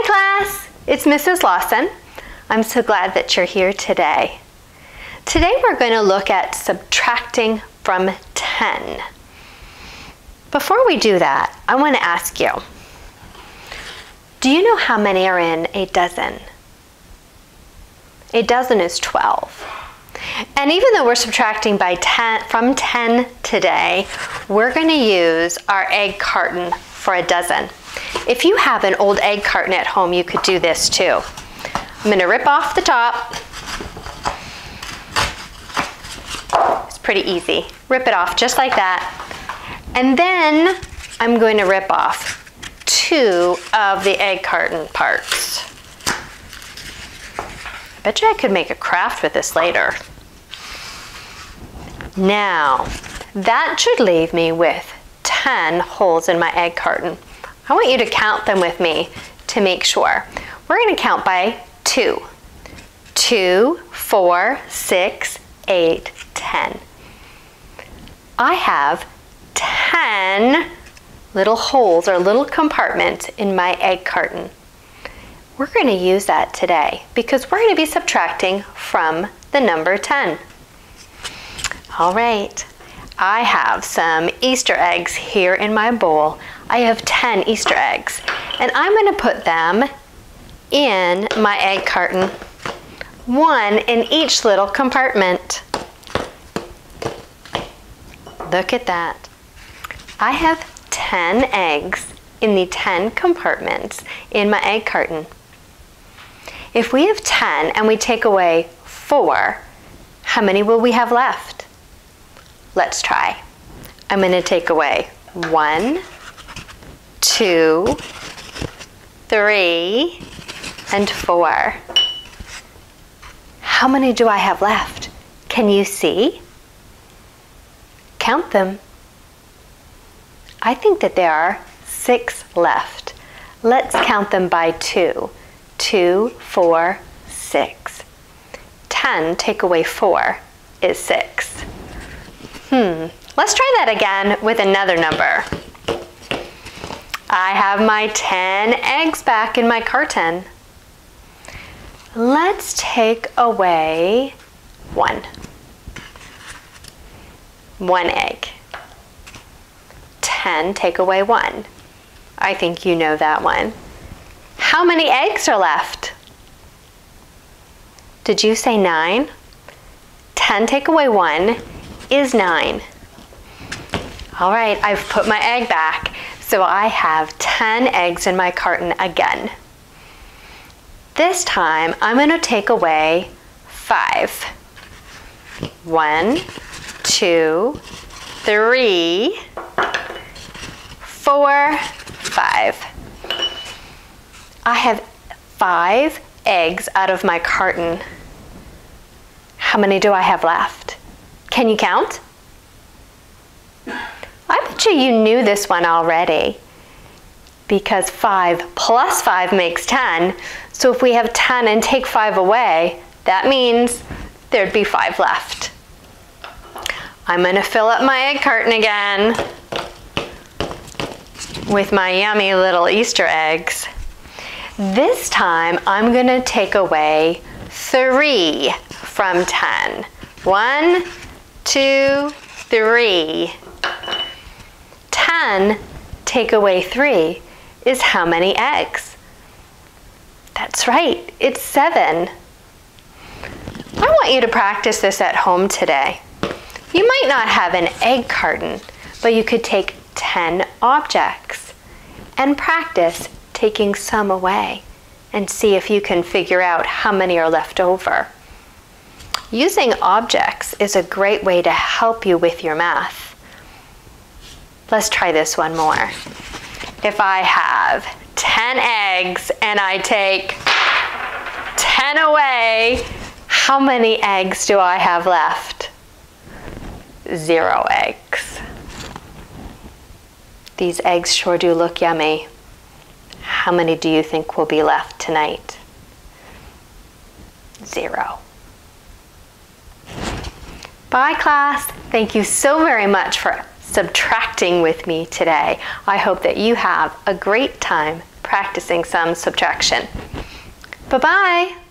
Hi class, it's Mrs. Lawson. I'm so glad that you're here today. Today we're going to look at subtracting from 10. Before we do that, I want to ask you, do you know how many are in a dozen? A dozen is 12. And even though we're subtracting from 10 today, we're going to use our egg carton for a dozen. If you have an old egg carton at home, you could do this too. I'm going to rip off the top. It's pretty easy. Rip it off just like that. And then I'm going to rip off two of the egg carton parts. I bet you I could make a craft with this later. Now, that should leave me with 10 holes in my egg carton. I want you to count them with me to make sure. We're going to count by 2. 2, 4, 6, 8, 10. I have 10 little holes or little compartments in my egg carton. We're going to use that today because we're going to be subtracting from the number 10. All right. I have some Easter eggs here in my bowl. I have 10 Easter eggs, and I'm going to put them in my egg carton, one in each little compartment. Look at that. I have 10 eggs in the 10 compartments in my egg carton. If we have 10 and we take away 4, how many will we have left? Let's try. I'm going to take away 1, 2, 3, and 4. How many do I have left? Can you see? Count them. I think that there are 6 left. Let's count them by 2. 2, 4, 6. 10 take away 4 is 6. Let's try that again with another number. I have my 10 eggs back in my carton. Let's take away 1. 1 egg. 10 take away 1. I think you know that one. How many eggs are left? Did you say 9? 10 take away 1 is 9. All right, I've put my egg back, so I have 10 eggs in my carton again. This time, I'm going to take away 5. 1, 2, 3, 4, 5. I have 5 eggs out of my carton. How many do I have left? Can you count? I bet you knew this one already because 5 plus 5 makes 10. So if we have 10 and take 5 away, that means there'd be 5 left. I'm going to fill up my egg carton again with my yummy little Easter eggs. This time I'm going to take away 3 from 10. 1, 2, 3. 10 take away 3 is how many eggs? That's right, it's 7. I want you to practice this at home today. You might not have an egg carton, but you could take 10 objects and practice taking some away and see if you can figure out how many are left over. Using objects is a great way to help you with your math. Let's try this one more. If I have 10 eggs and I take 10 away, how many eggs do I have left? 0 eggs. These eggs sure do look yummy. How many do you think will be left tonight? 0. Bye class, thank you so very much for subtracting with me today. I hope that you have a great time practicing. practicing some subtraction. Bye-bye!